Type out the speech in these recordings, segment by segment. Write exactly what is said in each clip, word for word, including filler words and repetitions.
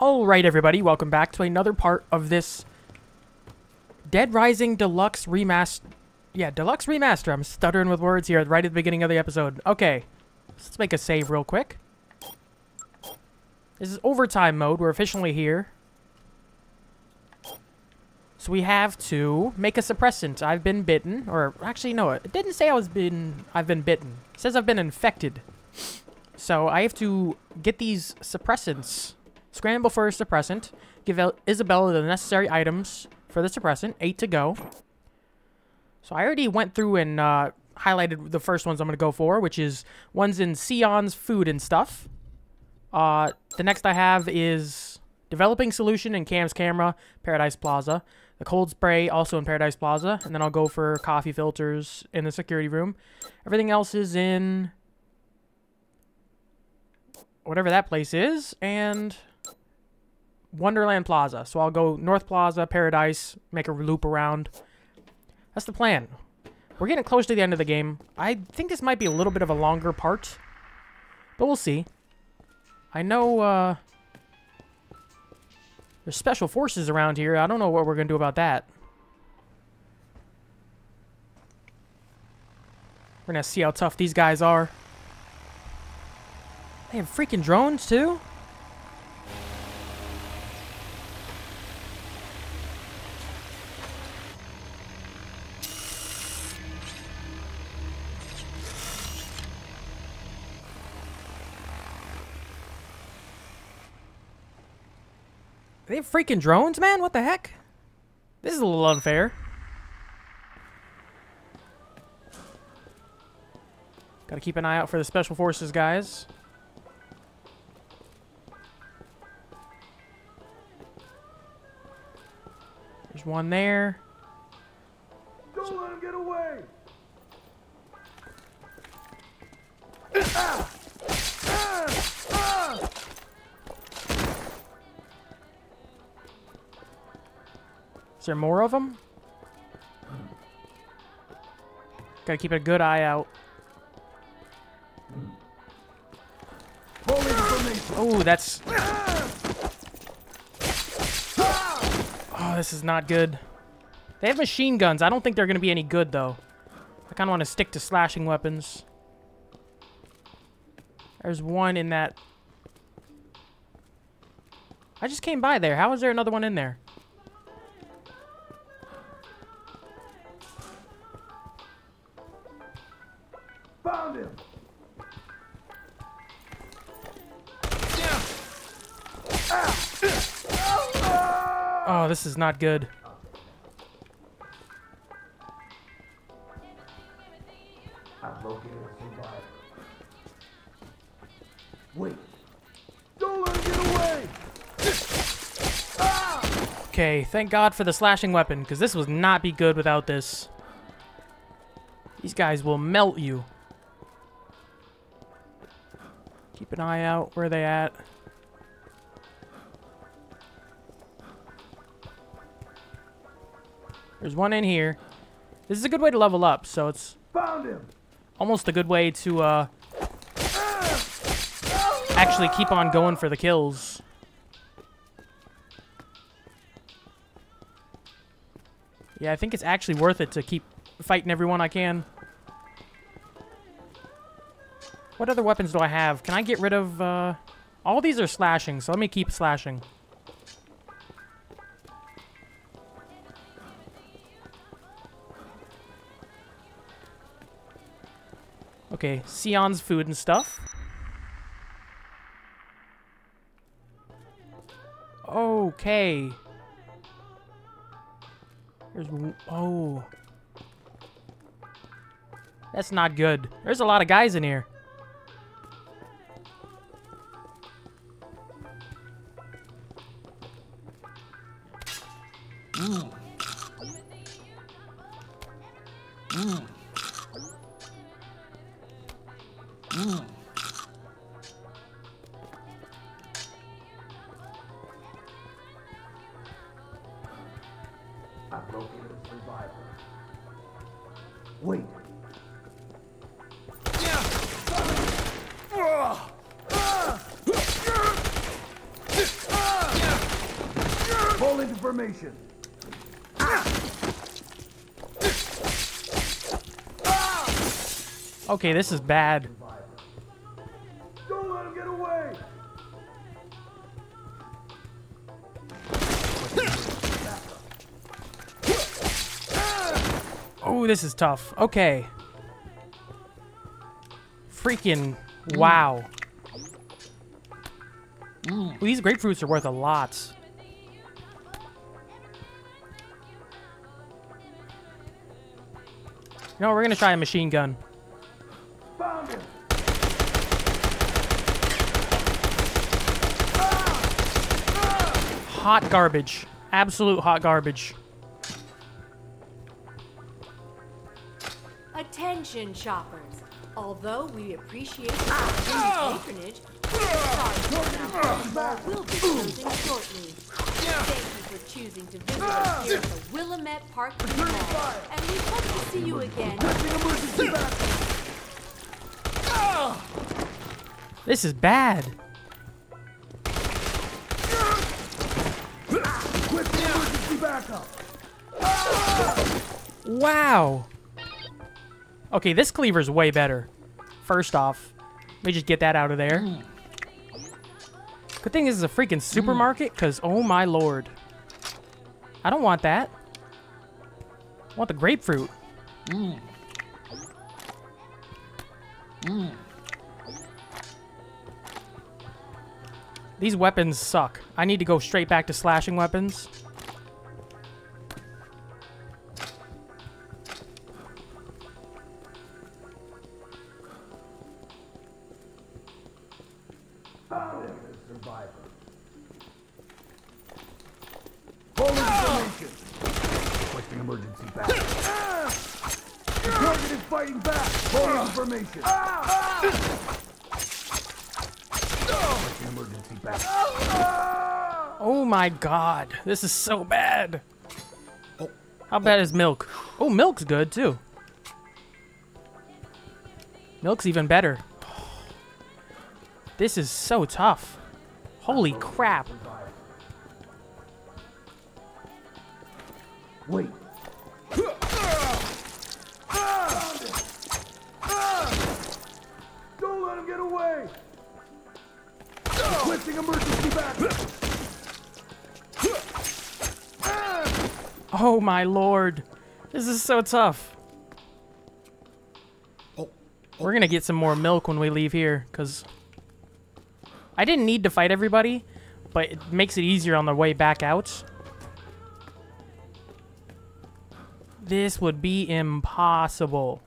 Alright everybody, welcome back to another part of this Dead Rising Deluxe Remaster. Yeah, Deluxe Remaster. I'm stuttering with words here right at the beginning of the episode. Okay, let's make a save real quick. This is overtime mode. We're officially here. So we have to make a suppressant. I've been bitten. Or actually, no, it didn't say I was been, I've been bitten. It says I've been infected. So I have to get these suppressants. Scramble for a suppressant. Give Isabella the necessary items for the suppressant. Eight to go. So I already went through and uh, highlighted the first ones I'm going to go for, which is ones in Sion's food and stuff. Uh, the next I have is developing solution in Cam's camera, Paradise Plaza. The cold spray also in Paradise Plaza. And then I'll go for coffee filters in the security room. Everything else is in whatever that place is. And Wonderland Plaza. So I'll go North Plaza, Paradise, make a loop around. That's the plan. We're getting close to the end of the game. I think this might be a little bit of a longer part, but we'll see. I know uh, there's special forces around here. I don't know what we're going to do about that. We're going to see how tough these guys are. They have freaking drones too? They have freaking drones, man? What the heck? This is a little unfair. Gotta keep an eye out for the special forces guys. There's one there. Don't let him get away! Ah! Ah! Ah! Is there more of them? Gotta keep a good eye out. Oh, that's... Oh, this is not good. They have machine guns. I don't think they're gonna be any good, though. I kinda wanna stick to slashing weapons. There's one in that... I just came by there. How is there another one in there? Oh, this is not good. Wait. Don't let him get away. Okay, thank God for the slashing weapon, because this would not be good without this. These guys will melt you. Keep an eye out. Where are they at? There's one in here. This is a good way to level up, so it's Found him. almost a good way to uh, actually keep on going for the kills. Yeah, I think it's actually worth it to keep fighting everyone I can. What other weapons do I have? Can I get rid of... Uh... All these are slashing, so let me keep slashing. Okay, Sion's food and stuff. Okay. There's... Oh. That's not good. There's a lot of guys in here. Mm. Mm. Mm. I broke into the survivor. Wait. Yeah. Uh. Uh. Uh. Uh. Uh. all into formation. Okay, this is bad. Don't let him get away. Oh, this is tough. Okay. Freaking wow. Ooh, these grapefruits are worth a lot. You know, we're gonna try a machine gun. Found him. Hot garbage. Absolute hot garbage. Attention, shoppers. Although we appreciate your ah. patronage, we're sorry for will be closing shortly. Thank you for choosing to visit us here at the Willamette Park Mall, and we hope to see you again. This is bad. Wow. Okay, this cleaver's way better. First off, let me just get that out of there. Good thing this is a freaking supermarket, because oh my lord. I don't want that. I want the grapefruit. Mm. Mm. These weapons suck. I need to go straight back to slashing weapons. Oh my god, this is so bad. How bad is milk? Oh, milk's good too. Milk's even better. This is so tough. Holy crap. Wait. Oh my lord, this is so tough. We're gonna get some more milk when we leave here, because I didn't need to fight everybody, but it makes it easier on the way back out. This would be impossible.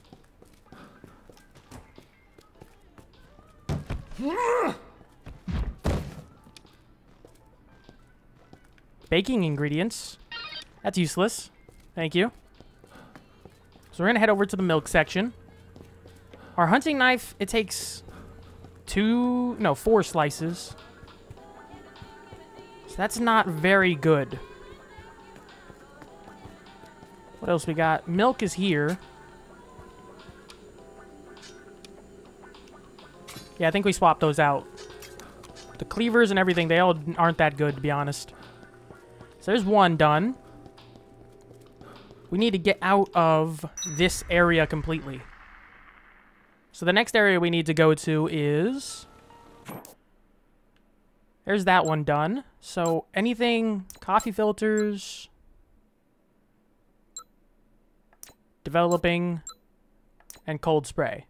Baking ingredients. That's useless. Thank you. So we're gonna head over to the milk section. Our hunting knife, it takes two, no, four slices. So that's not very good. What else we got? Milk is here. Yeah, I think we swapped those out. The cleavers and everything, they all aren't that good, to be honest. So there's one done. We need to get out of this area completely. So the next area we need to go to is... There's that one done. So anything... Coffee filters... Developing... And cold spray.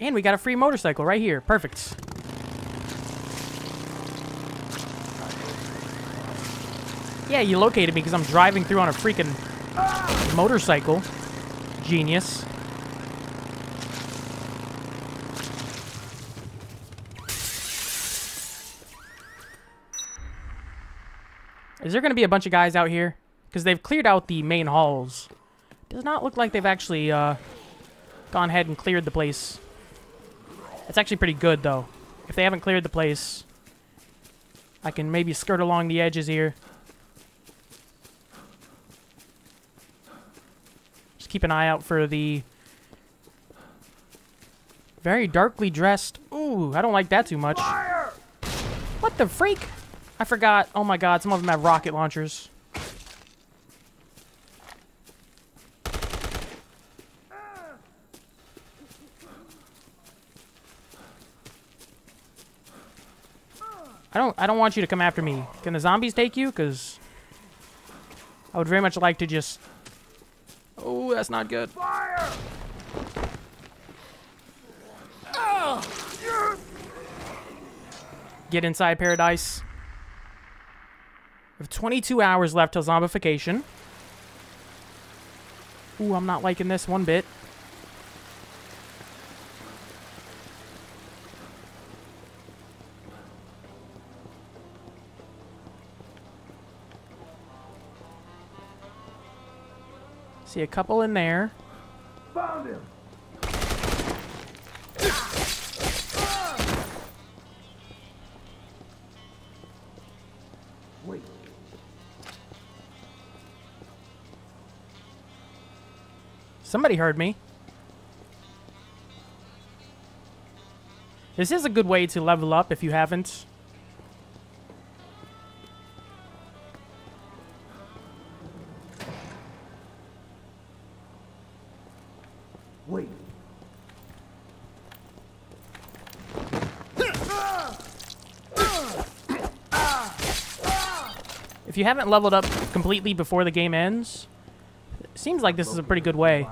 And we got a free motorcycle right here. Perfect. Yeah, you located me because I'm driving through on a freaking ah! motorcycle. Genius. Is there going to be a bunch of guys out here? Because they've cleared out the main halls. Does not look like they've actually uh, gone ahead and cleared the place. It's actually pretty good, though. If they haven't cleared the place, I can maybe skirt along the edges here. Keep an eye out for the Very darkly dressed. Ooh, I don't like that too much. Fire! What the freak? I forgot. Oh my god, some of them have rocket launchers. I don't, I don't want you to come after me. Can the zombies take you? Because I would very much like to just... Oh, that's not good. Fire! Get inside, Paradise. We have twenty-two hours left till zombification. Ooh, I'm not liking this one bit. See a couple in there. Found him. Wait. Somebody heard me. This is a good way to level up if you haven't. If you haven't leveled up completely before the game ends, it seems like this is a pretty good way.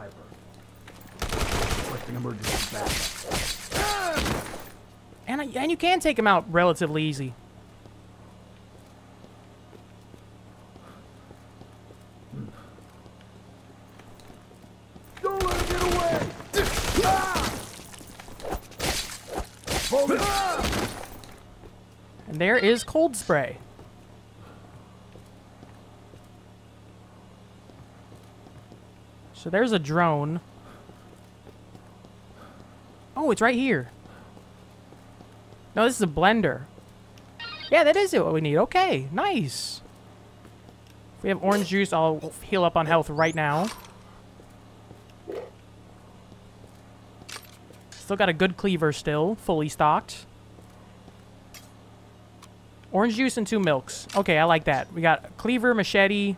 And, I, and you can take them out relatively easy. Don't let him get away! Hold it. And there is cold spray. So there's a drone. Oh, it's right here. No, this is a blender. Yeah, that is what we need. Okay, nice. If we have orange juice, I'll heal up on health right now. Still got a good cleaver still, fully stocked. Orange juice and two milks. Okay, I like that. We got a cleaver, machete.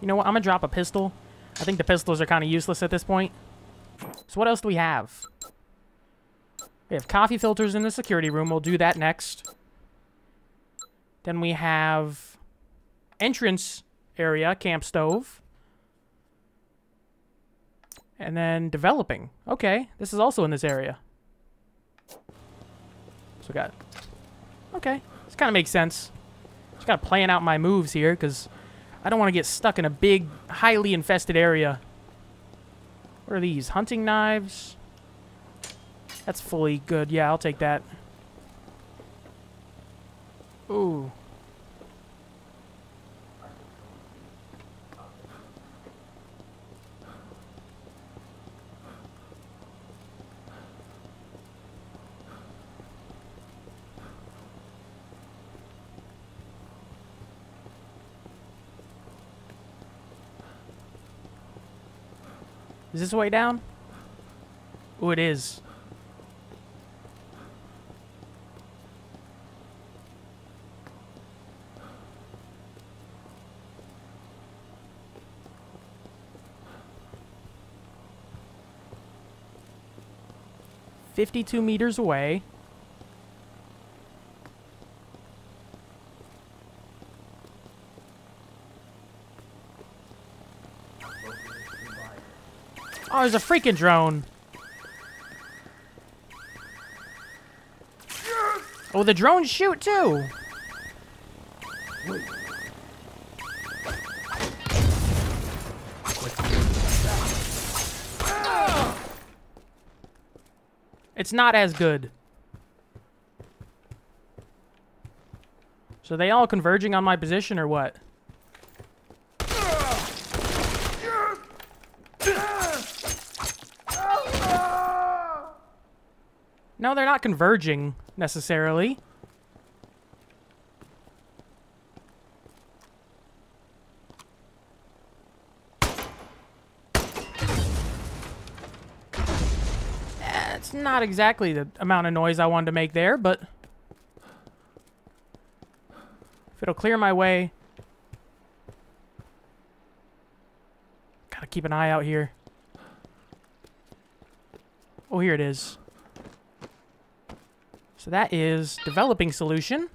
You know what? I'm gonna drop a pistol. I think the pistols are kind of useless at this point. So what else do we have? We have coffee filters in the security room. We'll do that next. Then we have entrance area, camp stove. And then developing. Okay, this is also in this area. So we got... Okay, this kind of makes sense. Just gotta plan out my moves here, because... I don't want to get stuck in a big, highly infested area. What are these? Hunting knives? That's fully good. Yeah, I'll take that. Ooh. Is this way down? Oh, it is. Fifty-two meters away. Oh, there's a freaking drone. Oh, the drones shoot too. It's not as good. So they all converging on my position or what? No, they're not converging, necessarily. Eh, That's not exactly the amount of noise I wanted to make there, but if it'll clear my way. Gotta keep an eye out here. Oh, here it is. So that is developing solution.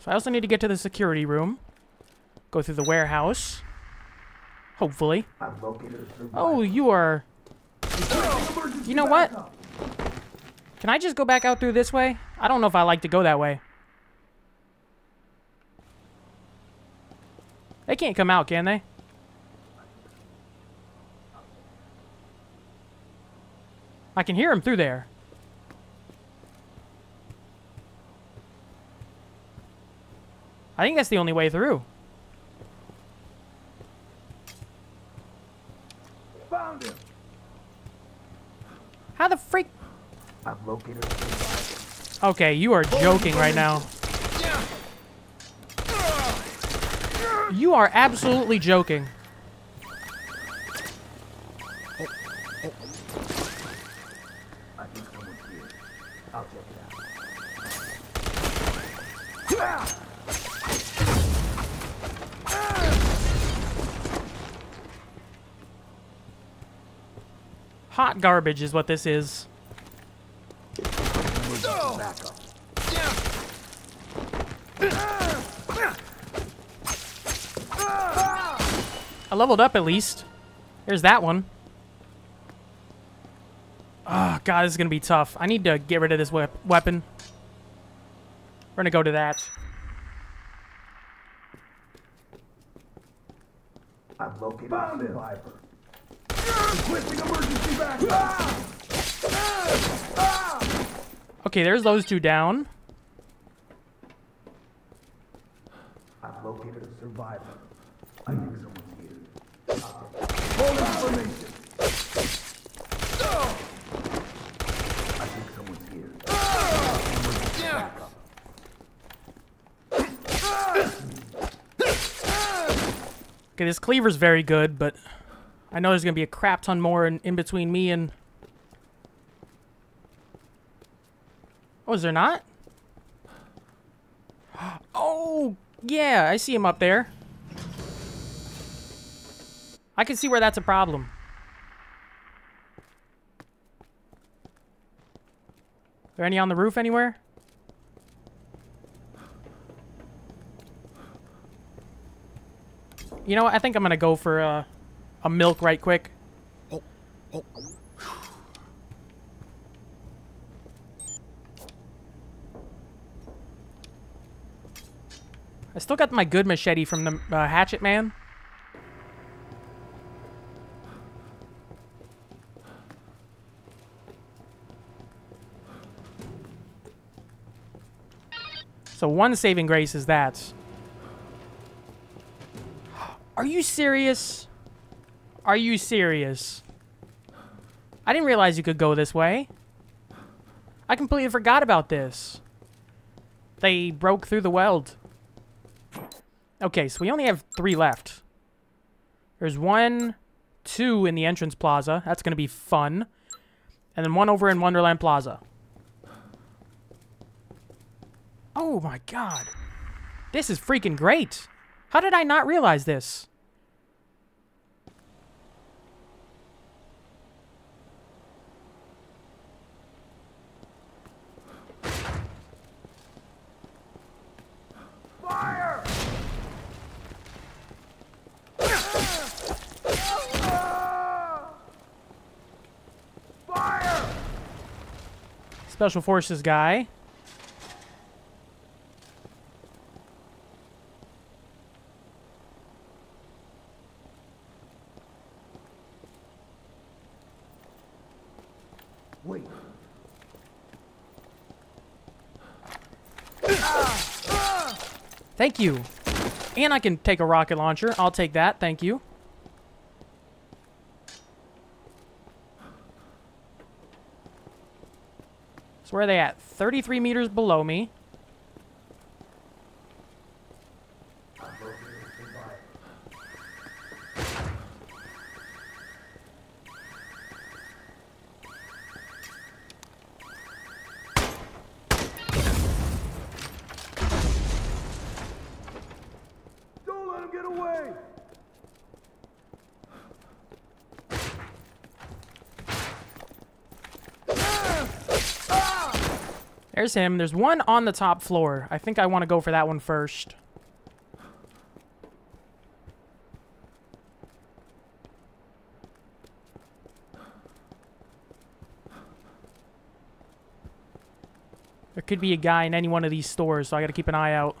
So I also need to get to the security room. Go through the warehouse. Hopefully. Oh, you are... You know what? Can I just go back out through this way? I don't know if I like to go that way. They can't come out, can they? I can hear him through there. I think that's the only way through. Found him. How the freak? I've located him. Okay, you are joking right now. You are absolutely joking. Hot garbage is what this is. I leveled up at least. There's that one. Oh, God, this is going to be tough. I need to get rid of this we weapon. We're going to go to that. I've located a survivor. Okay, there's those two down. I've located a survivor. I think someone's here. Full information. I think someone's here. Back up. Okay, this cleaver's very good, but I know there's going to be a crap ton more in, in between me and... Oh, is there not? Oh, yeah, I see him up there. I can see where that's a problem. Are there any on the roof anywhere? You know what? I think I'm going to go for... Uh, A milk right quick. Oh, oh. I still got my good machete from the uh, hatchet man. So one saving grace is that. Are you serious? Are you serious? I didn't realize you could go this way. I completely forgot about this. They broke through the weld. Okay, so we only have three left. There's one, two in the entrance plaza. That's going to be fun. And then one over in Wonderland Plaza. Oh my God. This is freaking great. How did I not realize this? Special Forces guy. Wait. Thank you. And I can take a rocket launcher. I'll take that. Thank you. So where are they at? thirty-three meters below me. There's him. There's one on the top floor. I think I want to go for that one first. There could be a guy in any one of these stores, so I gotta keep an eye out.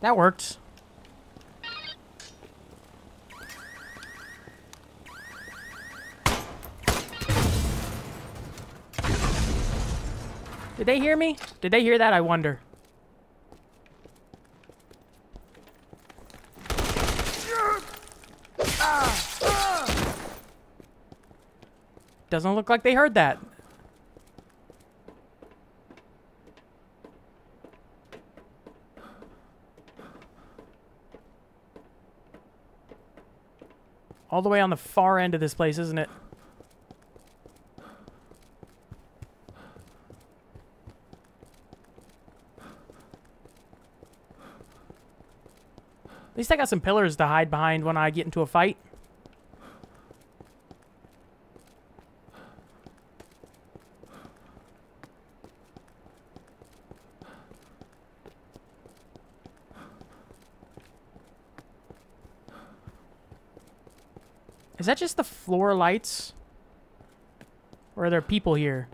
That worked. Did they hear me? Did they hear that? I wonder. Doesn't look like they heard that. All the way on the far end of this place, isn't it? At least I got some pillars to hide behind when I get into a fight. Is that just the floor lights? Or are there people here?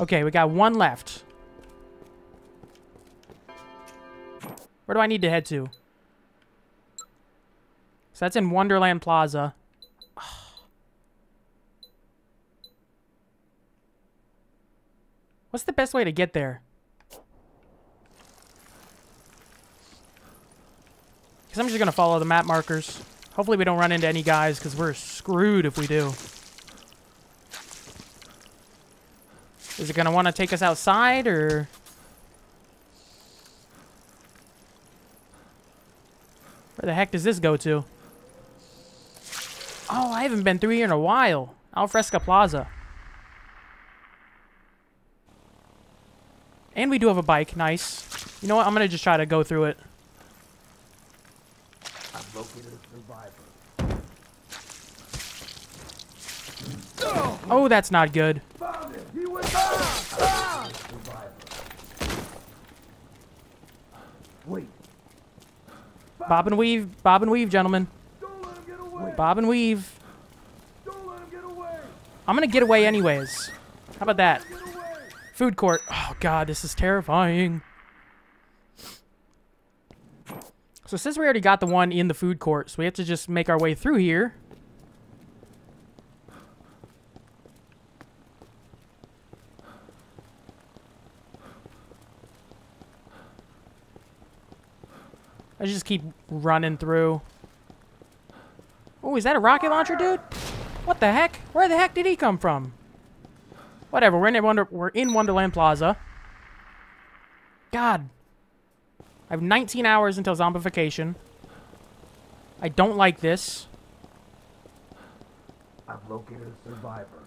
Okay, we got one left. Where do I need to head to? So that's in Wonderland Plaza. What's the best way to get there? I'm just gonna follow the map markers. Hopefully we don't run into any guys, because we're screwed if we do. Is it gonna want to take us outside, or... Where the heck does this go to? Oh, I haven't been through here in a while. Alfresca Plaza. And we do have a bike. Nice. You know what? I'm gonna just try to go through it. Oh, that's not good. Bob and weave, Bob and weave, gentlemen. Bob and weave. I'm gonna get away anyways. How about that? Food court. Oh god, this is terrifying. So since we already got the one in the food court, so we have to just make our way through here. I just keep running through. Oh, is that a rocket launcher, dude? What the heck? Where the heck did he come from? Whatever, we're in Wonder we're in Wonderland Plaza. God. I have nineteen hours until zombification. I don't like this. I've located a survivor.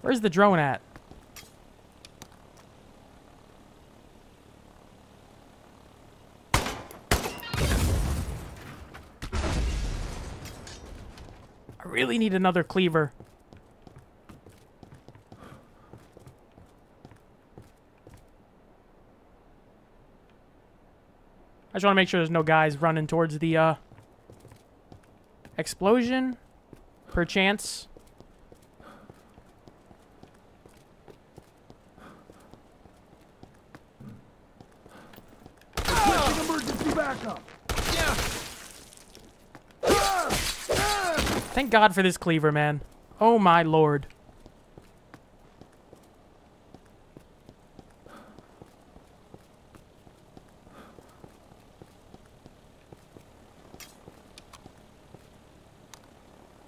Where's the drone at? I really need another cleaver. I just want to make sure there's no guys running towards the uh, explosion, perchance. Ah! Emergency backup. Yeah. Ah! Ah! Thank God for this cleaver, man. Oh my lord.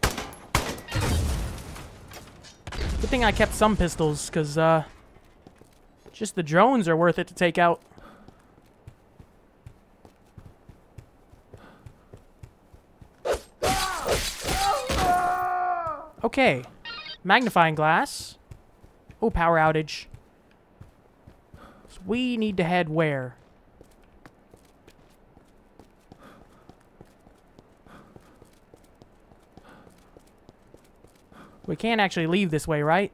Good thing I kept some pistols, because uh, just the drones are worth it to take out. Okay. Magnifying glass. Oh, power outage. So we need to head where? We can't actually leave this way, right?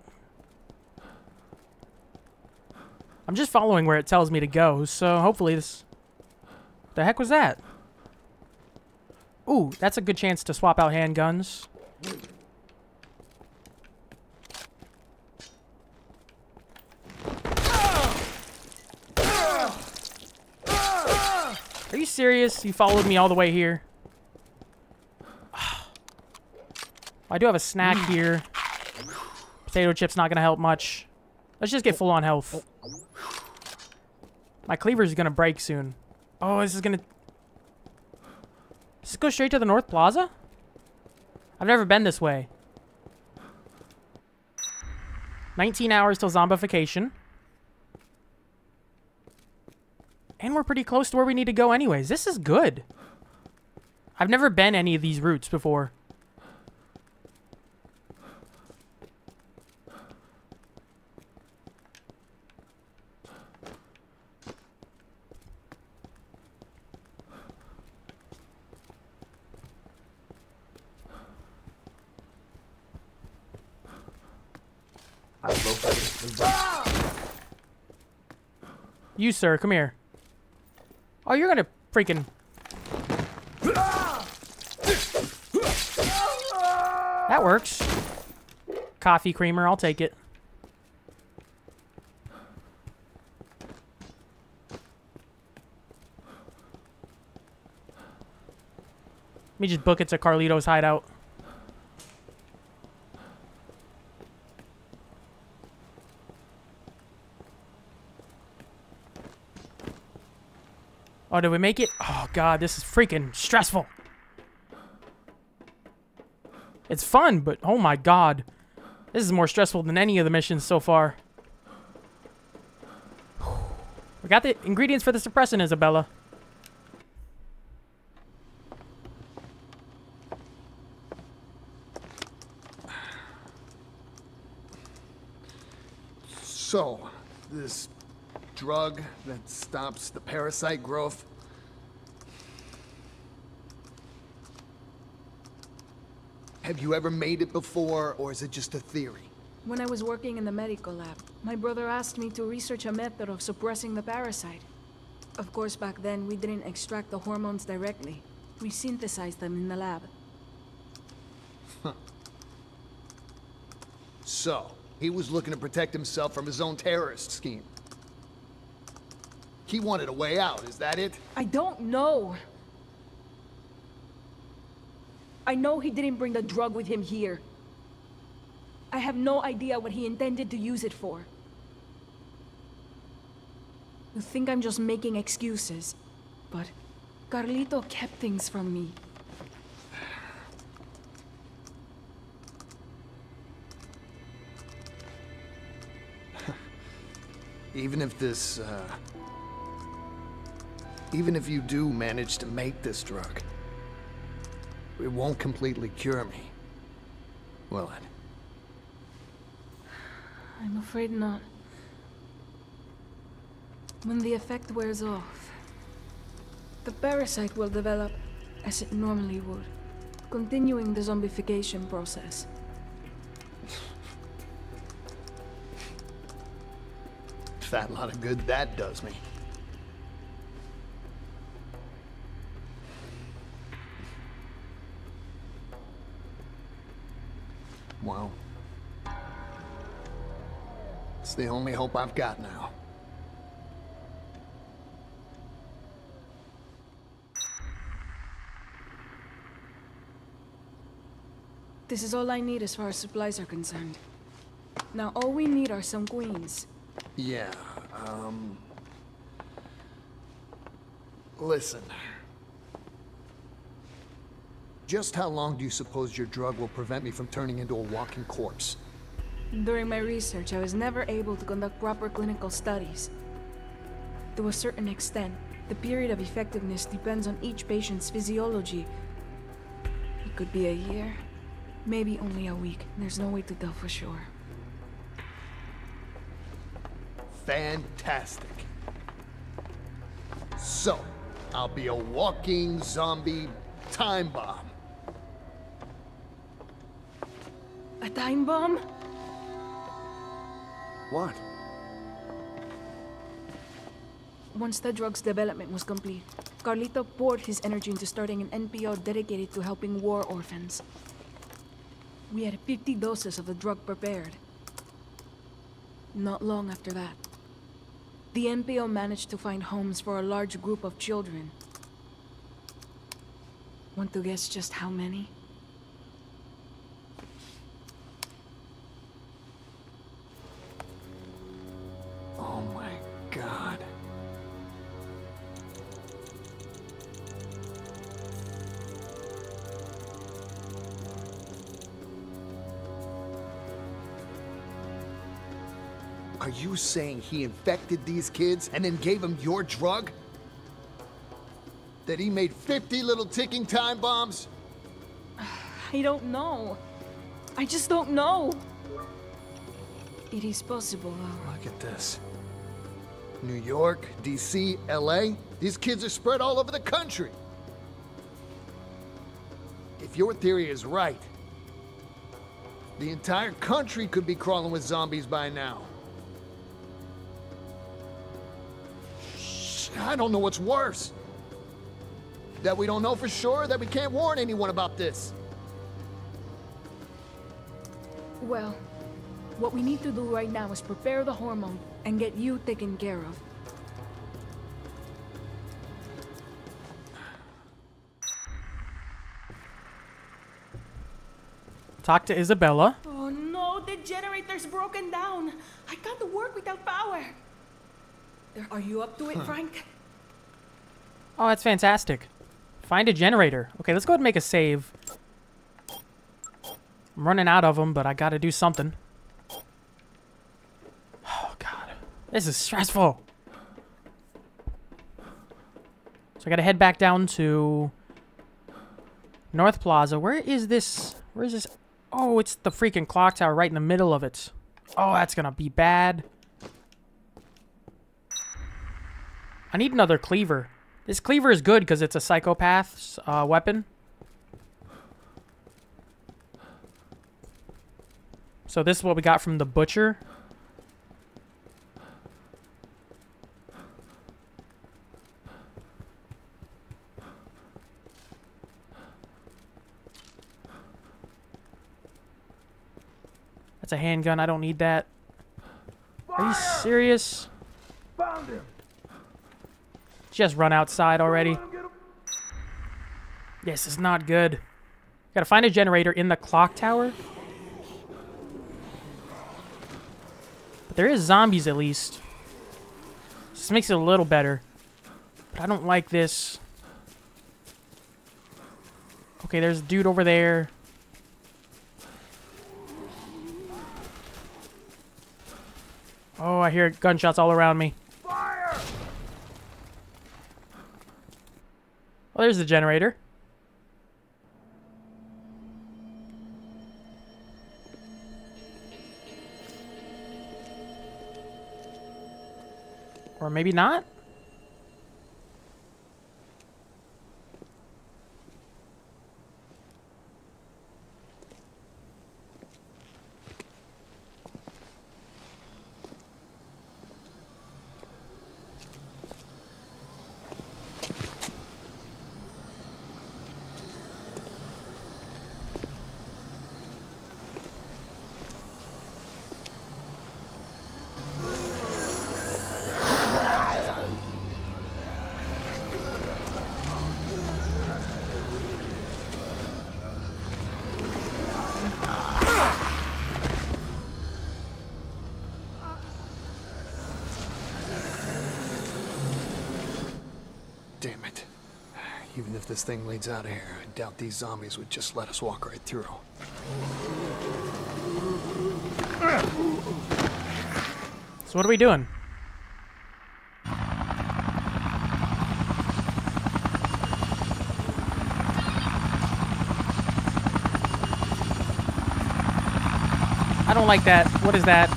I'm just following where it tells me to go, so hopefully this... What the heck was that? Ooh, that's a good chance to swap out handguns. Are you serious? You followed me all the way here? I do have a snack here. Potato chips not gonna help much. Let's just get full on health. My cleaver's gonna break soon. Oh, this is gonna... Does this go straight to the North Plaza? I've never been this way. nineteen hours till zombification. And we're pretty close to where we need to go anyways. This is good. I've never been any of these routes before. You, sir, come here. Oh, you're gonna freaking... That works. Coffee creamer, I'll take it. Let me just book it to Carlito's hideout. Oh, did we make it? Oh, God, this is freaking stressful. It's fun, but oh my God. This is more stressful than any of the missions so far. We got the ingredients for the suppressant, Isabella. So, this... drug that stops the parasite growth. Have you ever made it before, or is it just a theory? When I was working in the medical lab, my brother asked me to research a method of suppressing the parasite. Of course, back then, we didn't extract the hormones directly. We synthesized them in the lab. Huh. So, he was looking to protect himself from his own terrorist scheme. He wanted a way out, is that it? I don't know. I know he didn't bring the drug with him here. I have no idea what he intended to use it for. You think I'm just making excuses, but Carlito kept things from me. Even if this, uh... Even if you do manage to make this drug, it won't completely cure me, will it? I'm afraid not. When the effect wears off, the parasite will develop as it normally would, continuing the zombification process. Fat lot of good that does me. Wow. It's the only hope I've got now. This is all I need as far as supplies are concerned. Now all we need are some queens. Yeah, um... listen. Just how long do you suppose your drug will prevent me from turning into a walking corpse? During my research, I was never able to conduct proper clinical studies. To a certain extent, the period of effectiveness depends on each patient's physiology. It could be a year, maybe only a week. There's no way to tell for sure. Fantastic. So, I'll be a walking zombie time bomb. A time bomb? What? Once the drug's development was complete, Carlito poured his energy into starting an N P O dedicated to helping war orphans. We had fifty doses of the drug prepared. Not long after that, the N P O managed to find homes for a large group of children. Want to guess just how many? Oh my God. Are you saying he infected these kids and then gave them your drug? That he made fifty little ticking time bombs? I don't know. I just don't know. It is possible, though. Look at this. New York, D C, L A. These kids are spread all over the country. If your theory is right, the entire country could be crawling with zombies by now. I don't know what's worse. That we don't know for sure, that we can't warn anyone about this. Well, what we need to do right now is prepare the hormone and get you taken care of. Talk to Isabella. Oh no, the generator's broken down. I can't work without power. Are you up to it, huh. Frank? Oh, that's fantastic. Find a generator. Okay, let's go ahead and make a save. I'm running out of them, but I gotta do something. Oh, God. This is stressful. So I gotta head back down to North Plaza. Where is this? Where is this? Oh, it's the freaking clock tower right in the middle of it. Oh, that's gonna be bad. I need another cleaver. This cleaver is good because it's a psychopath's uh, weapon. So this is what we got from the butcher. That's a handgun. I don't need that. Are you serious? Found him. Just run outside already. This is not good. Gotta find a generator in the clock tower. But there is zombies at least. This makes it a little better. But I don't like this. Okay, there's a dude over there. Oh, I hear gunshots all around me. Well, there's the generator. Or maybe not? damn it. Even if this thing leads out of here, I doubt these zombies would just let us walk right through. So what are we doing? I don't like that. What is that?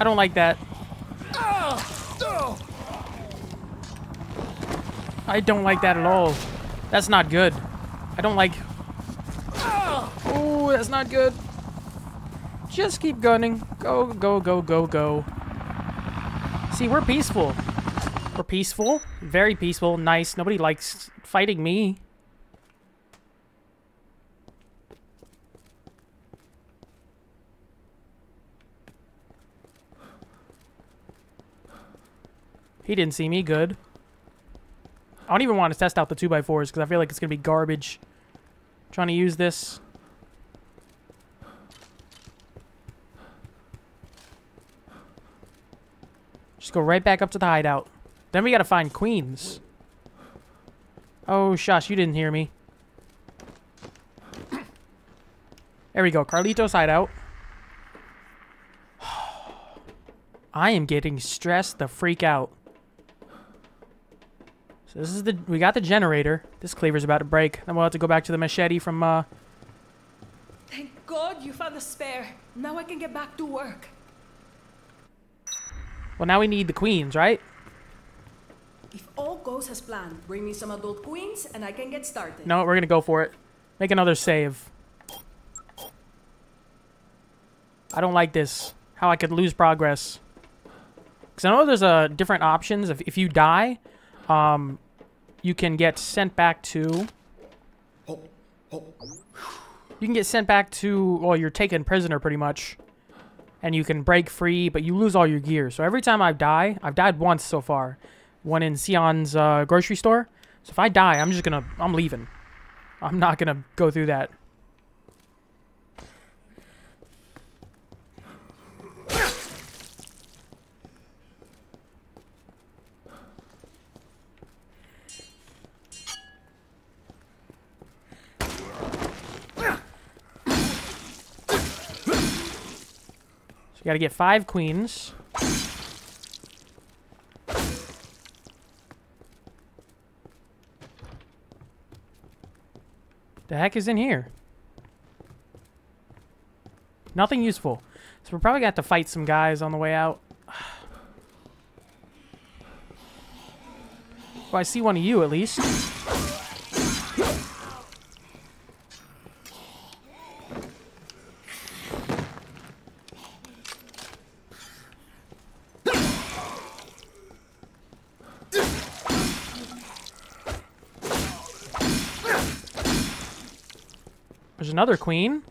I don't like that. I don't like that at all. That's not good. I don't like... Oh, that's not good. Just keep gunning. Go, go, go, go, go. See, we're peaceful. We're peaceful. Very peaceful. Nice. Nobody likes fighting me. He didn't see me. Good. I don't even want to test out the two by fours because I feel like it's going to be garbage. I'm trying to use this. Just go right back up to the hideout. Then we got to find queens. Oh, shush. You didn't hear me. There we go. Carlito's hideout. I am getting stressed the freak out. So this is the... We got the generator. This cleaver's about to break. Then we'll have to go back to the machete from, uh... Thank God you found the spare. Now I can get back to work. Well, now we need the queens, right? If all goes as planned, bring me some adult queens and I can get started. No, we're gonna go for it. Make another save. I don't like this. How I could lose progress. Because I know there's uh, different options. If, if you die... Um, you can get sent back to... You can get sent back to... Well, you're taken prisoner, pretty much. And you can break free, but you lose all your gear. So every time I die... I've died once so far. One in Sion's uh, grocery store. So if I die, I'm just gonna... I'm leaving. I'm not gonna go through that. Got to get five queens. The heck is in here? Nothing useful. So we're probably going to have to fight some guys on the way out. Well, I see one of you at least. There's another queen.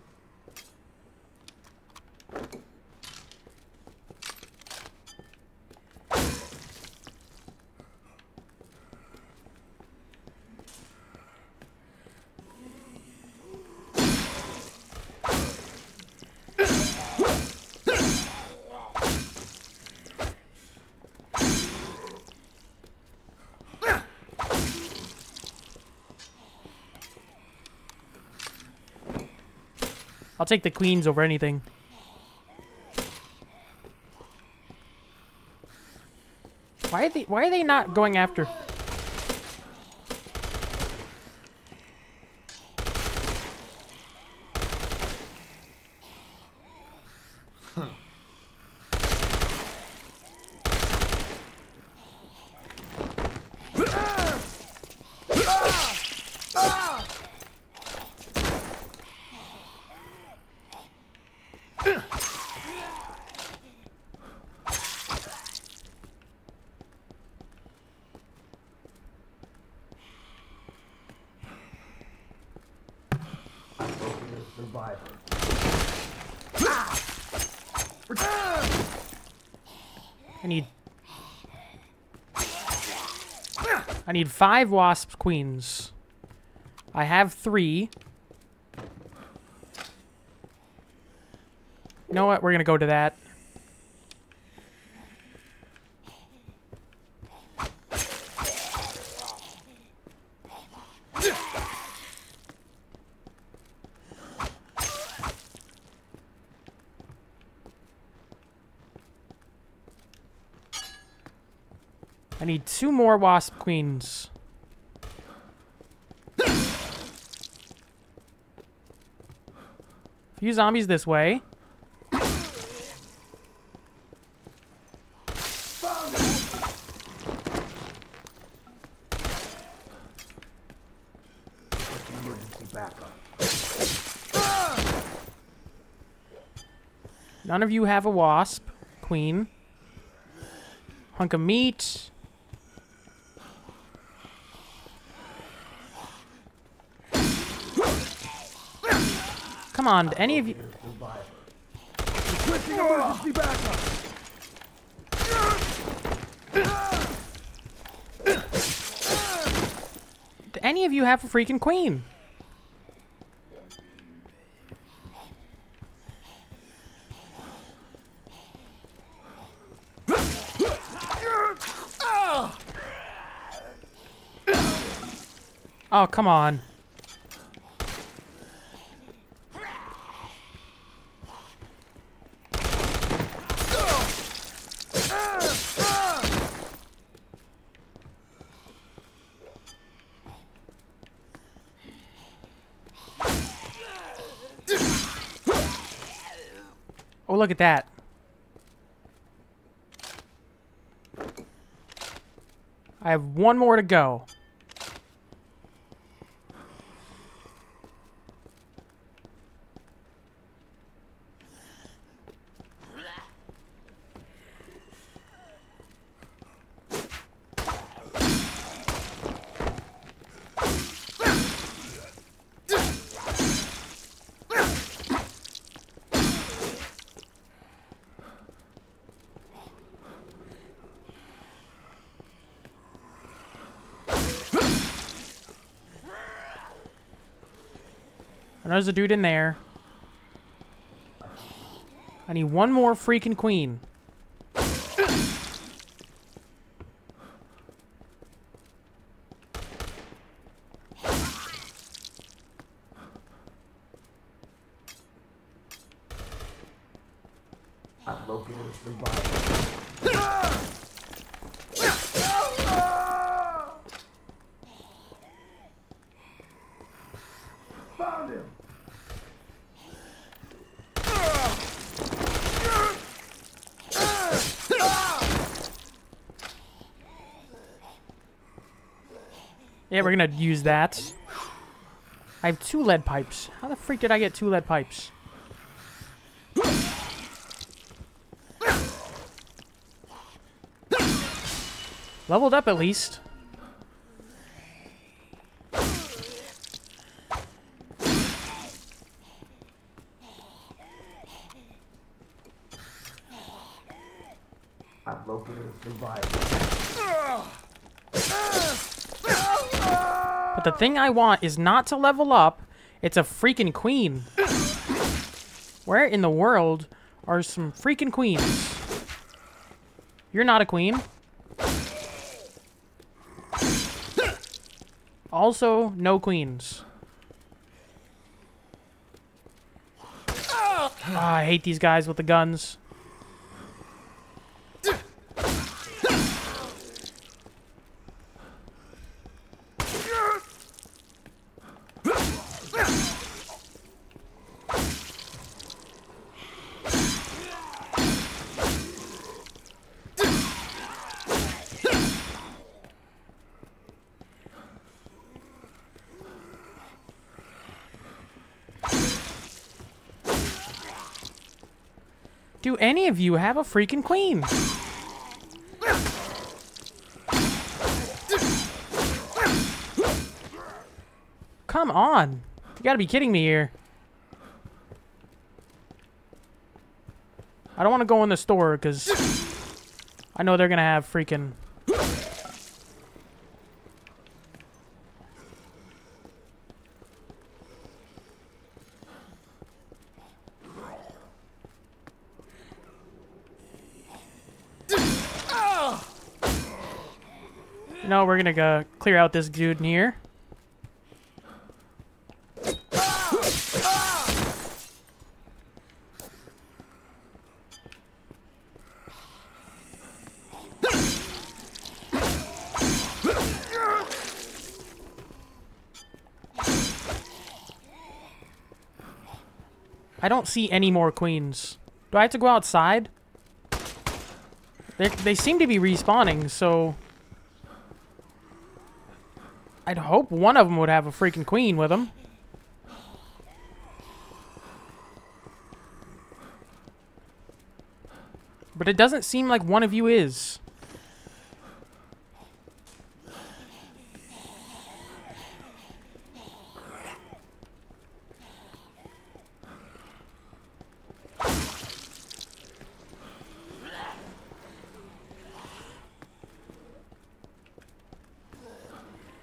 I'll take the queens over anything. Why are they, why are they not going after? Huh. I need... I need five wasp queens. I have three. You know what? We're going to go to that. I need two more wasp queens. Few zombies this way. None of you have a wasp queen. Hunk of meat. Come on, any of you. Do any of you have a freaking queen? Oh, come on. Look at that. I have one more to go. There's a dude in there. I need one more freaking queen. Yeah, we're gonna use that. I have two lead pipes. How the freak did I get two lead pipes? Leveled up at least. I've located a survivor. But the thing I want is not to level up, it's a freaking queen. Where in the world are some freaking queens? You're not a queen. Also, no queens. Oh, I hate these guys with the guns. Do any of you have a freaking queen? Come on. You gotta be kidding me here. I don't want to go in the store because I know they're gonna have freaking... You know, we're gonna go clear out this dude in here. I don't see any more queens. Do I have to go outside? They, they seem to be respawning, so... I'd hope one of them would have a freaking queen with them. But it doesn't seem like one of you is.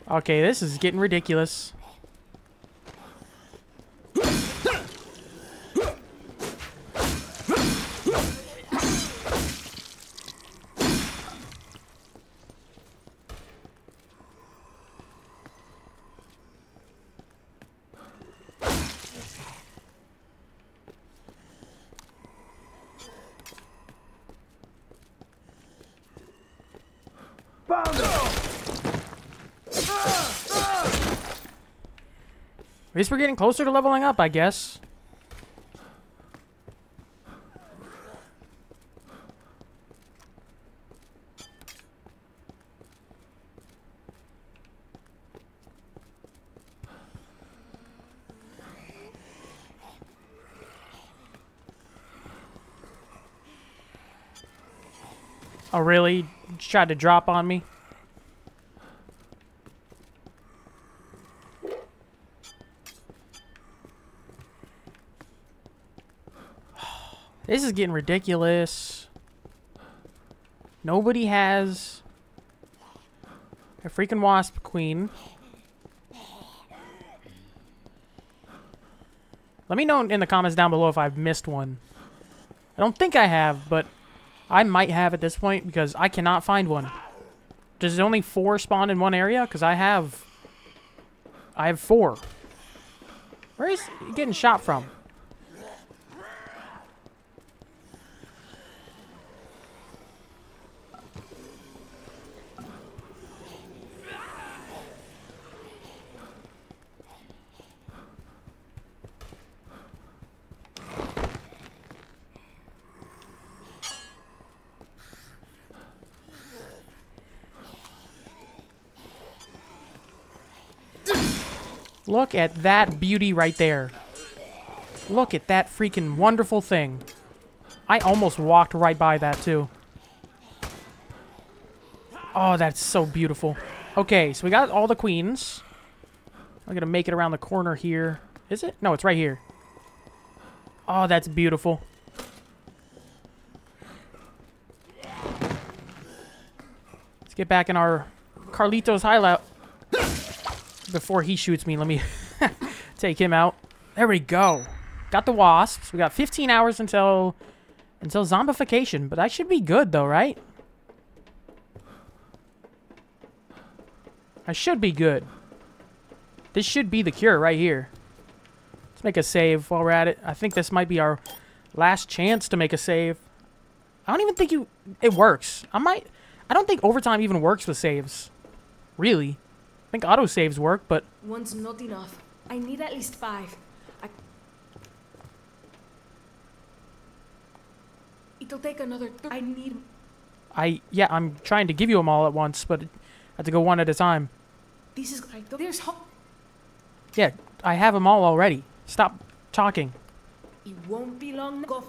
Okay, this is getting ridiculous. At least we're getting closer to leveling up, I guess. Oh, really? Just tried to drop on me? This is getting ridiculous. Nobody has a freaking wasp queen. Let me know in the comments down below if I've missed one. I don't think I have, but I might have at this point because I cannot find one. Does only four spawn in one area? Because I have... I have four. Where is he getting shot from? Look at that beauty right there. Look at that freaking wonderful thing. I almost walked right by that, too. Oh, that's so beautiful. Okay, so we got all the queens. I'm gonna make it around the corner here. Is it? No, it's right here. Oh, that's beautiful. Let's get back in our Carlito's hideout. Before he shoots me, let me take him out. There we go. Got the wasps. We got fifteen hours until until zombification, but I should be good though, right? I should be good. This should be the cure right here. Let's make a save while we're at it. I think this might be our last chance to make a save. I don't even think you it works. I might I don't think overtime even works with saves. Really? I think autosaves work, but... One's not enough. I need at least five. I... It'll take another... I need... I... Yeah, I'm trying to give you them all at once, but I have to go one at a time. This is... I don't... There's... Ho yeah, I have them all already. Stop talking. It won't be long... Go.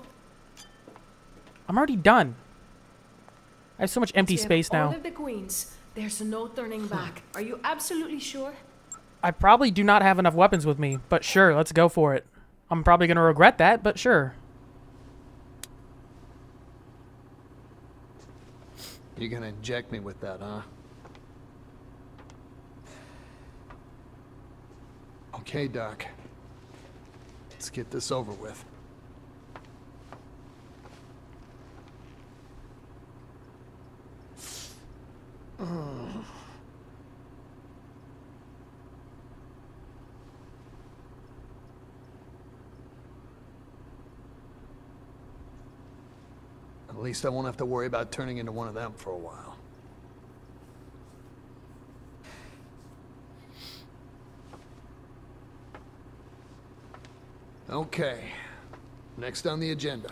I'm already done. I have so much empty space now. All of the queens. There's no turning back. Are you absolutely sure? I probably do not have enough weapons with me, but sure, let's go for it. I'm probably going to regret that, but sure. You're going to inject me with that, huh? Okay, Doc. Let's get this over with. least I won't have to worry about turning into one of them for a while. Okay, next on the agenda.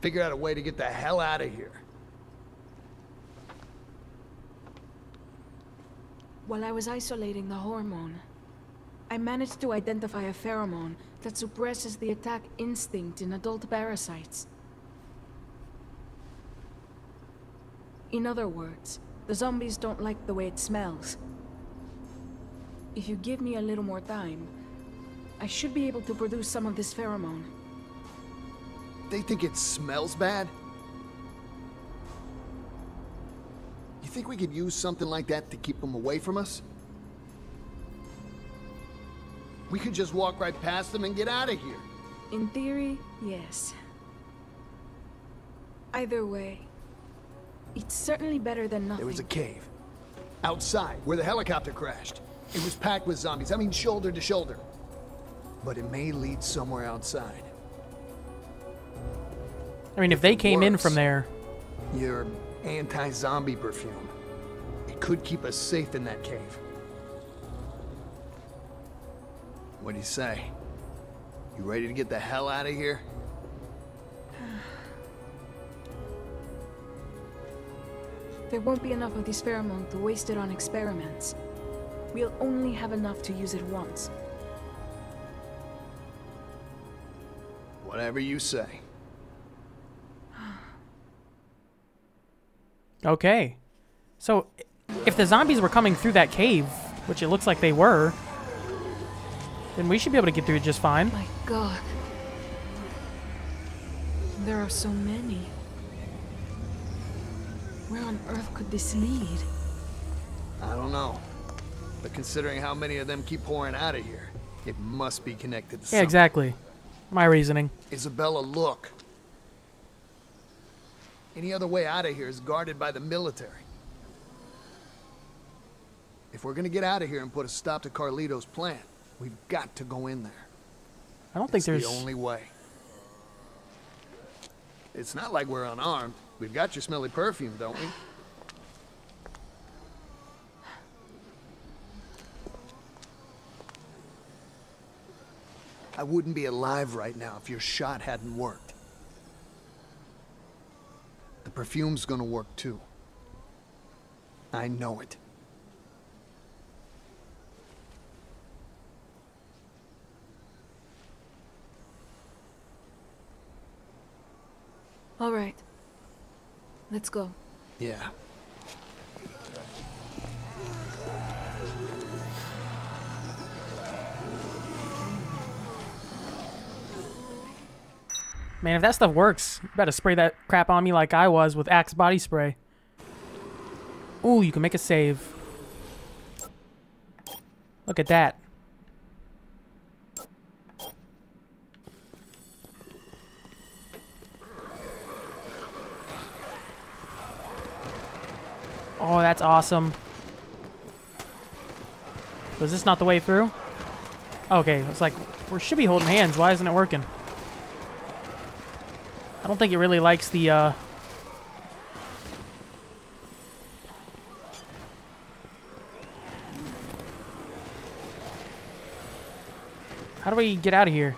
Figure out a way to get the hell out of here. While I was isolating the hormone, I managed to identify a pheromone that suppresses the attack instinct in adult parasites. In other words, the zombies don't like the way it smells. If you give me a little more time, I should be able to produce some of this pheromone. They think it smells bad? You think we could use something like that to keep them away from us? We could just walk right past them and get out of here. In theory, yes. Either way, it's certainly better than nothing. There was a cave outside where the helicopter crashed. It was packed with zombies. I mean, shoulder to shoulder. But it may lead somewhere outside. I mean, if they came in from there... Your anti-zombie perfume. It could keep us safe in that cave. What do you say? You ready to get the hell out of here? There won't be enough of this pheromone to waste it on experiments. We'll only have enough to use it once. Whatever you say. Okay. So, if the zombies were coming through that cave, which it looks like they were, then we should be able to get through it just fine. My God. There are so many. Where on earth could this lead? I don't know. But considering how many of them keep pouring out of here, it must be connected to something. Yeah, exactly. My reasoning. Isabella, look. Any other way out of here is guarded by the military. If we're going to get out of here and put a stop to Carlito's plan, we've got to go in there. I don't think there's... It's the only way. It's not like we're unarmed. We've got your smelly perfume, don't we? I wouldn't be alive right now if your shot hadn't worked. The perfume's gonna work too. I know it. All right. Let's go. Yeah. Man, if that stuff works, you better spray that crap on me like I was with Axe body spray. Ooh, you can make a save. Look at that. Oh, that's awesome. Was this not the way through? Okay, it's like, we should be holding hands. Why isn't it working? I don't think it really likes the, uh... How do we get out of here?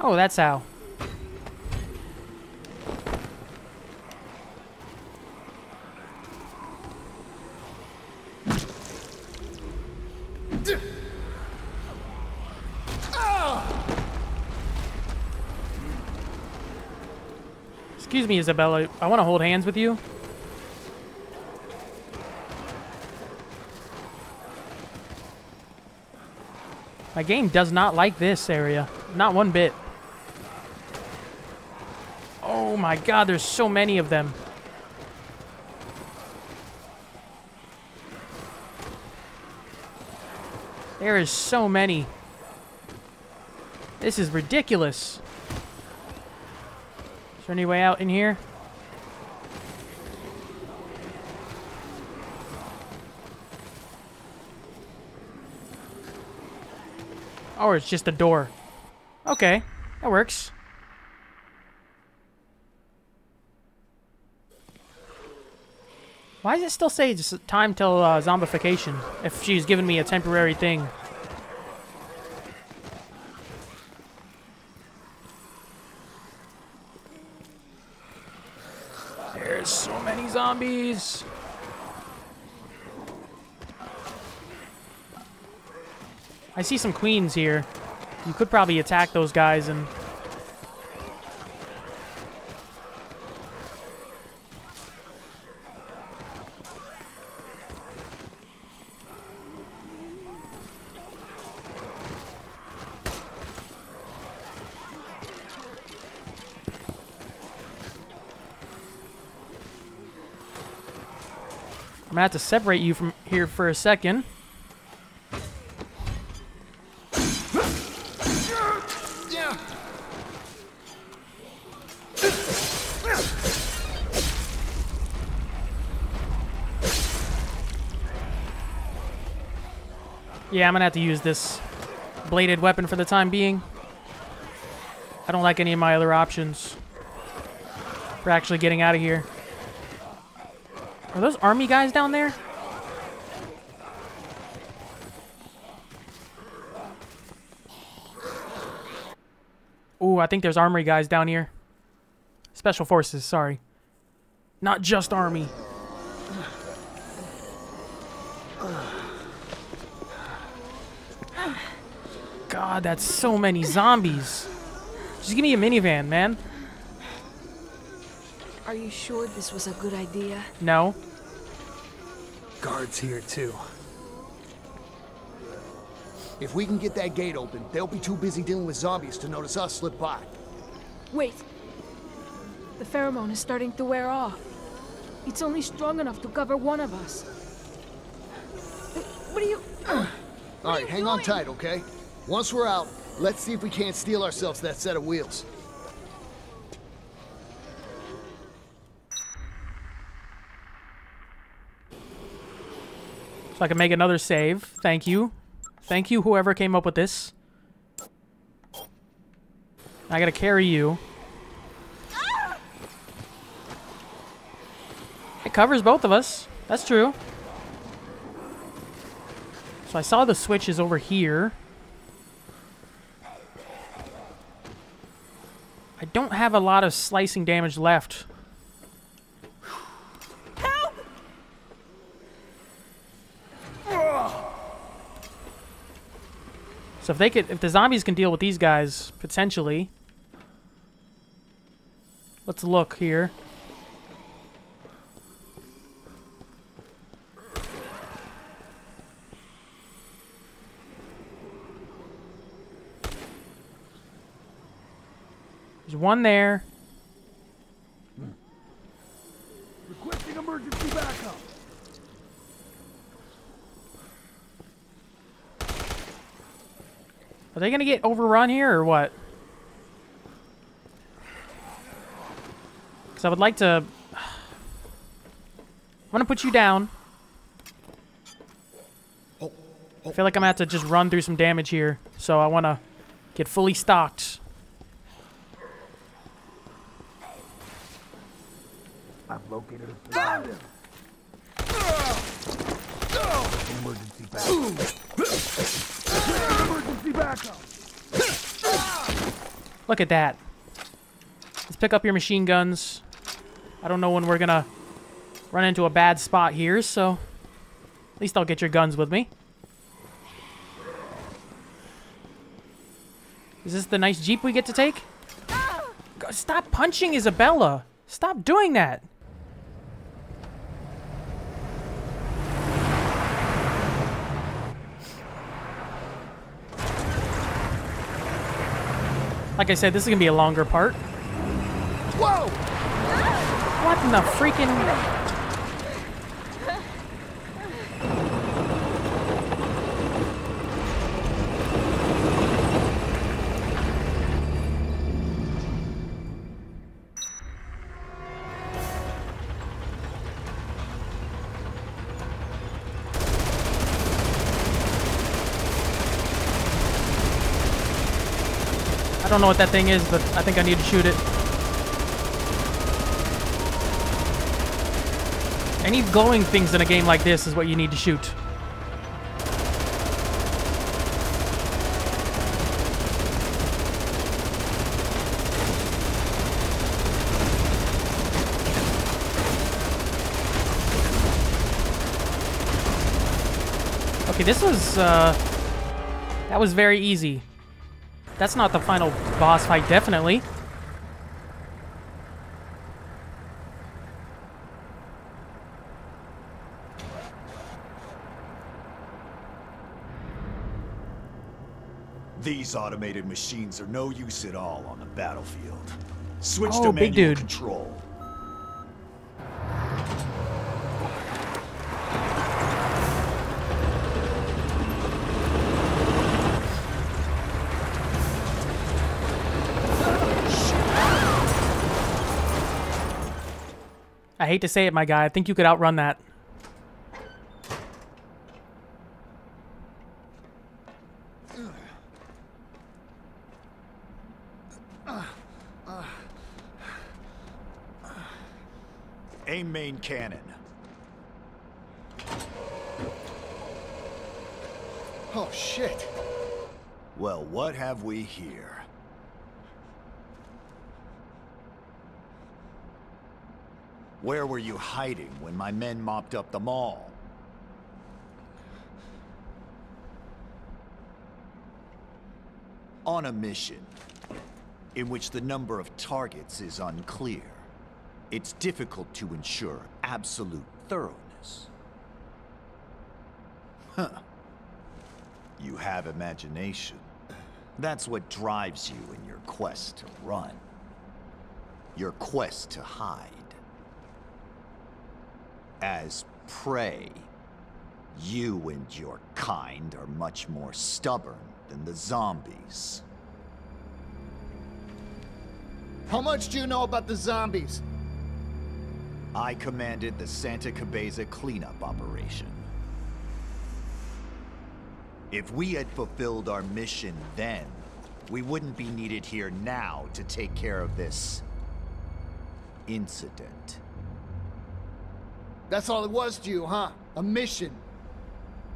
Oh, that's how. Excuse me, Isabella. I want to hold hands with you. My game does not like this area. Not one bit. Oh my God, there's so many of them. There is so many. This is ridiculous. Is there any way out in here? Oh, it's just a door. Okay, that works. Why does it still say it's time till uh, zombification if she's giving me a temporary thing? There's so many zombies. I see some queens here. You could probably attack those guys and... I'm gonna have to separate you from here for a second. Yeah, I'm gonna have to use this bladed weapon for the time being. I don't like any of my other options for actually getting out of here. Are those army guys down there? Ooh, I think there's armory guys down here. Special forces, sorry. Not just army. God, that's so many zombies. Just give me a minivan, man. Are you sure this was a good idea? No. Guards here too. If we can get that gate open, they'll be too busy dealing with zombies to notice us slip by. Wait. The pheromone is starting to wear off. It's only strong enough to cover one of us. What are you... Uh, what All right, hang doing? on tight, okay? Once we're out, let's see if we can't steal ourselves that set of wheels. So I can make another save. Thank you. Thank you, whoever came up with this. I gotta carry you. Ah! It covers both of us. That's true. So I saw the switches over here. I don't have a lot of slicing damage left. So if they could, if the zombies can deal with these guys, potentially. Let's look here. There's one there. Requesting emergency backup. Are they gonna get overrun here or what? Because I would like to... I'm gonna put you down. I feel like I'm gonna have to just run through some damage here. So I wanna get fully stocked. I've located a bomb. Emergency backup. Look at that. Let's pick up your machine guns. I don't know when we're gonna run into a bad spot here, so at least I'll get your guns with me. Is this the nice Jeep we get to take? God, stop punching Isabella. Stop doing that. Like I said, this is going to be a longer part. Whoa! What in the freaking... I don't know what that thing is, but I think I need to shoot it. Any glowing things in a game like this is what you need to shoot. Okay, this was, uh, that was very easy. That's not the final boss fight, definitely. These automated machines are no use at all on the battlefield. Switch oh, to manual big dude. control. I hate to say it, my guy. I think you could outrun that. Aim main cannon. Oh, shit. Well, what have we here? Where were you hiding when my men mopped up the mall? On a mission in which the number of targets is unclear, it's difficult to ensure absolute thoroughness. Huh. You have imagination. That's what drives you in your quest to run. Your quest to hide. As prey, you and your kind are much more stubborn than the zombies. How much do you know about the zombies? I commanded the Santa Cabeza cleanup operation. If we had fulfilled our mission then, we wouldn't be needed here now to take care of this incident. That's all it was to you, huh? A mission.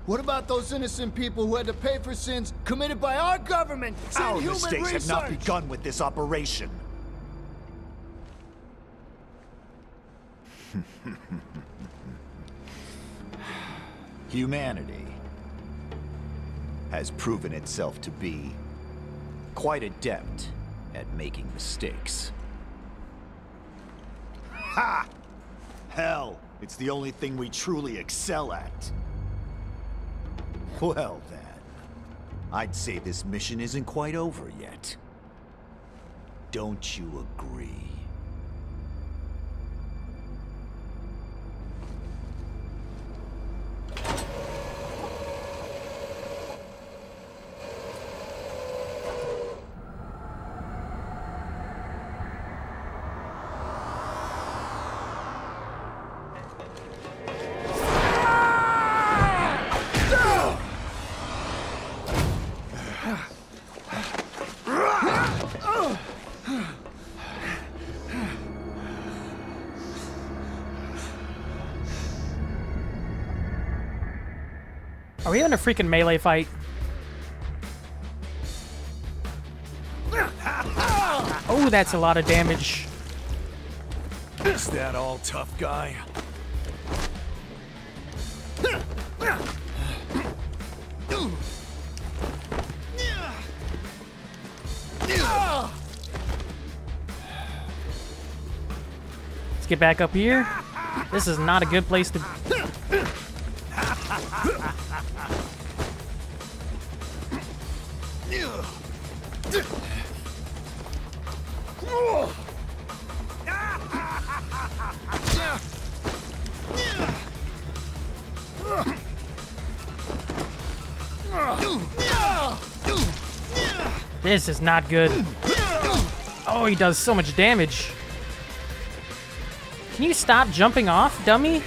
What about those innocent people who had to pay for sins committed by our government? Our mistakes have not begun with this operation. Humanity has proven itself to be quite adept at making mistakes. Ha! Hell! It's the only thing we truly excel at. Well then, I'd say this mission isn't quite over yet. Don't you agree? Are we in a freaking melee fight? Oh, that's a lot of damage. Is that all, tough guy? Let's get back up here. This is not a good place to... This is not good. Oh, he does so much damage. Can you stop jumping off, dummy?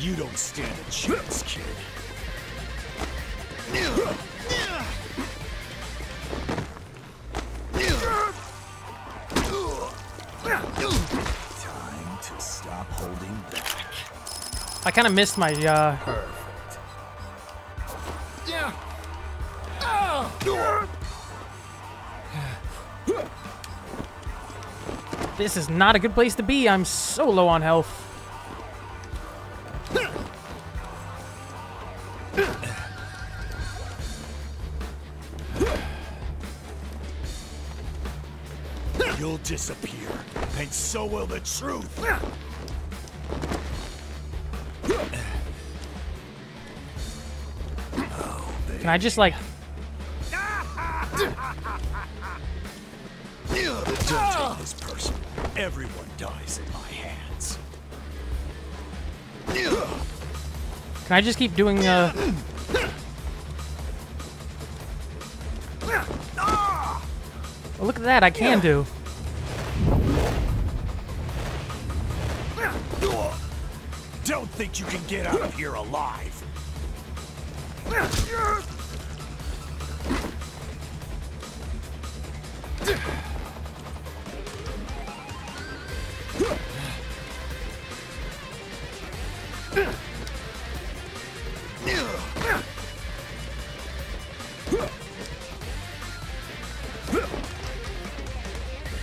You don't stand a chance, kid. Time to stop holding back. I kind of missed my uh perfect. Yeah. This is not a good place to be. I'm so low on health. You'll disappear, and so will the truth. Oh, can I just like? Don't take this person. Everyone dies in my hands. Can I just keep doing uh? Oh, look at that! I can do. Don't think you can get out of here alive.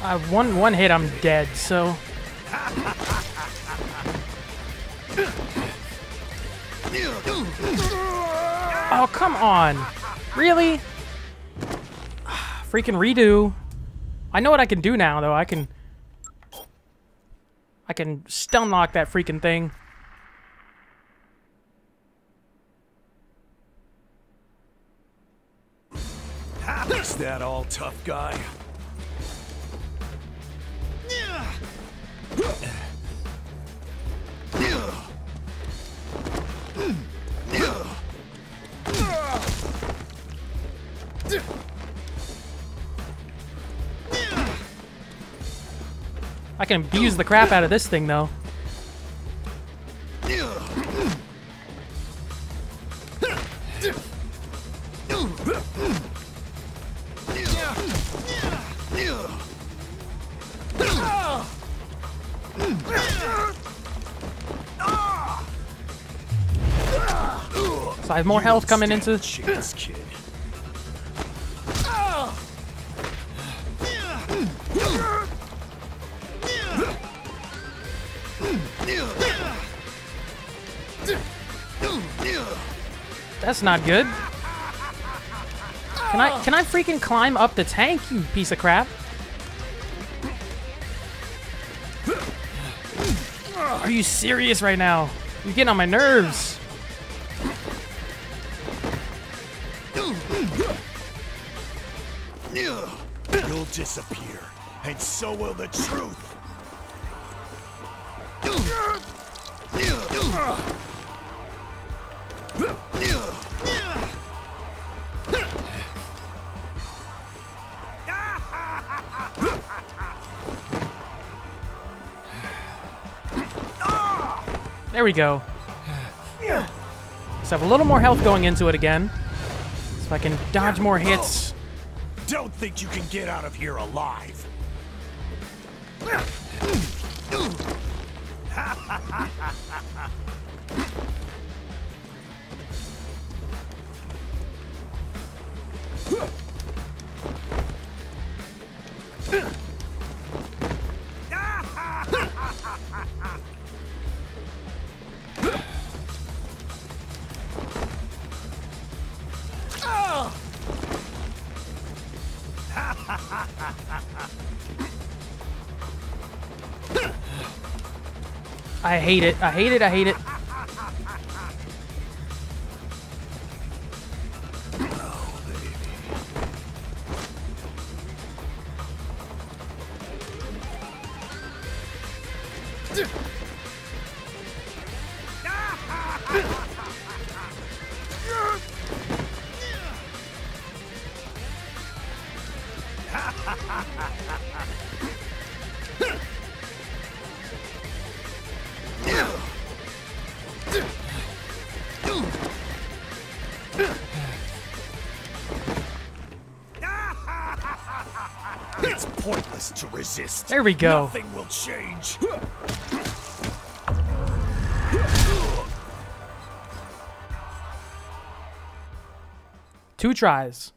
I one one hit, I'm dead. So. Oh, come on. Really? Freaking redo. I know what I can do now, though. I can... I can stun lock that freaking thing. Is that all, tough guy? I can abuse the crap out of this thing, though. So I have more health coming into this kid. That's not good. Can I can I freaking climb up the tank, you piece of crap? Are you serious right now? You're getting on my nerves. You'll disappear, and so will the truth. There we go. Let's have a little more health going into it again. So if I can dodge more hits. Don't think you can get out of here alive. I hate it. I hate it. I hate it. Oh, baby. resist. There we go. Nothing will change. Two tries.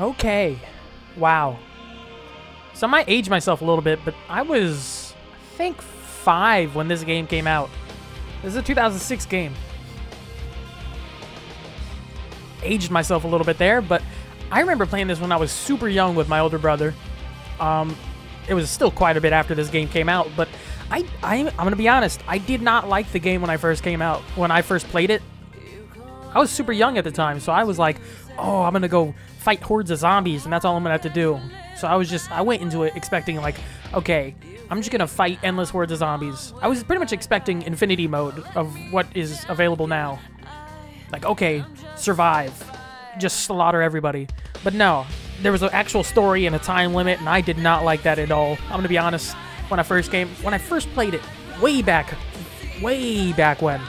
Okay. Wow. So I might age myself a little bit, but I was, I think, five when this game came out. This is a two thousand six game. Aged myself a little bit there, but I remember playing this when I was super young with my older brother. Um, it was still quite a bit after this game came out, but I, I, I'm going to be honest. I did not like the game when I first came out, when I first played it. I was super young at the time, so I was like, oh, I'm going to go fight hordes of zombies, and that's all I'm going to have to do. So I was just, I went into it expecting, like, okay, I'm just going to fight endless hordes of zombies. I was pretty much expecting infinity mode of what is available now. Like, okay, survive. Just slaughter everybody. But no, there was an actual story and a time limit, and I did not like that at all. I'm going to be honest, when I first came, when I first played it, way back, way back when.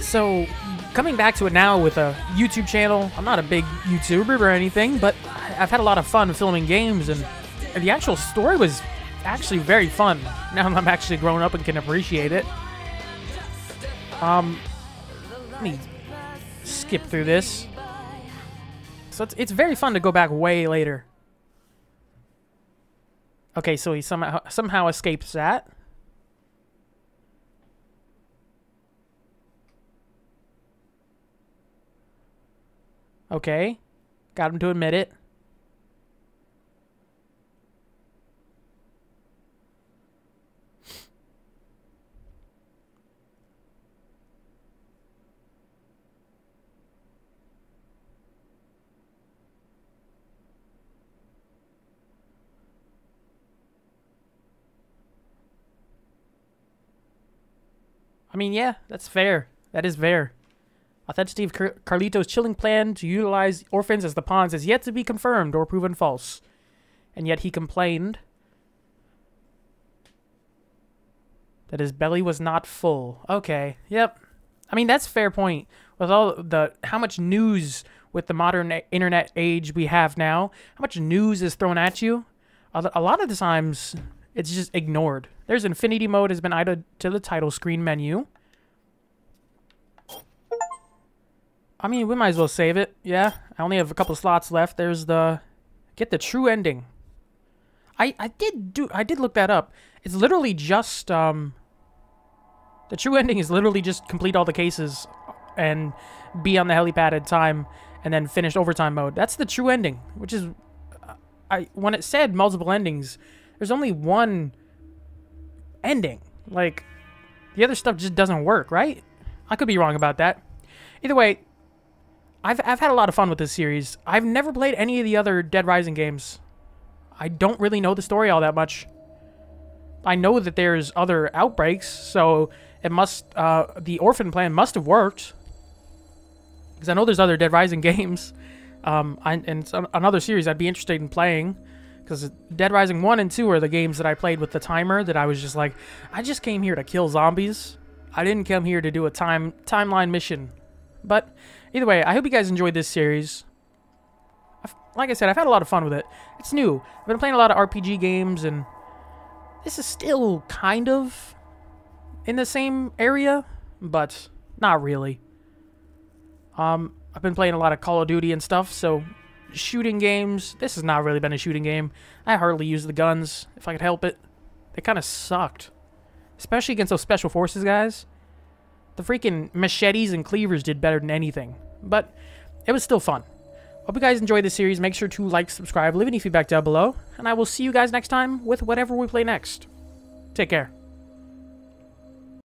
So, coming back to it now with a YouTube channel, I'm not a big YouTuber or anything, but I've had a lot of fun filming games, and the actual story was actually very fun. Now I'm actually grown up and can appreciate it. Um, let me skip through this. So it's, it's very fun to go back way later. Okay, so he somehow, somehow escapes that. Okay, got him to admit it. I mean, yeah, that's fair. That is fair. Authenticity of Car Carlito's chilling plan to utilize orphans as the pawns is yet to be confirmed or proven false. And yet he complained that his belly was not full. Okay, yep. I mean, that's a fair point. With all the, how much news with the modern internet age we have now, how much news is thrown at you, a lot of the times it's just ignored. There's infinity mode has been added to the title screen menu. I mean, we might as well save it. Yeah, I only have a couple slots left. There's the get the true ending. I I did do I did look that up. It's literally just um the true ending is literally just complete all the cases and be on the helipad at time and then finish overtime mode. That's the true ending, which is uh, I when it said multiple endings, there's only one ending. Like the other stuff just doesn't work, right? I could be wrong about that. Either way, I've, I've had a lot of fun with this series. I've never played any of the other Dead Rising games. I don't really know the story all that much. I know that there's other outbreaks, so it must, uh, the orphan plan must have worked. Because I know there's other Dead Rising games. Um, I, and it's another series I'd be interested in playing. Because Dead Rising one and two are the games that I played with the timer that I was just like, I just came here to kill zombies. I didn't come here to do a time timeline mission. But either way, I hope you guys enjoyed this series. I've, like I said, I've had a lot of fun with it. It's new. I've been playing a lot of R P G games, and this is still kind of in the same area, but not really. Um, I've been playing a lot of Call of Duty and stuff, so shooting games. This has not really been a shooting game. I hardly use the guns if I could help it. They kind of sucked. Especially against those Special Forces guys. The freaking machetes and cleavers did better than anything. But it was still fun. Hope you guys enjoyed this series. Make sure to like, subscribe, leave any feedback down below. And I will see you guys next time with whatever we play next. Take care.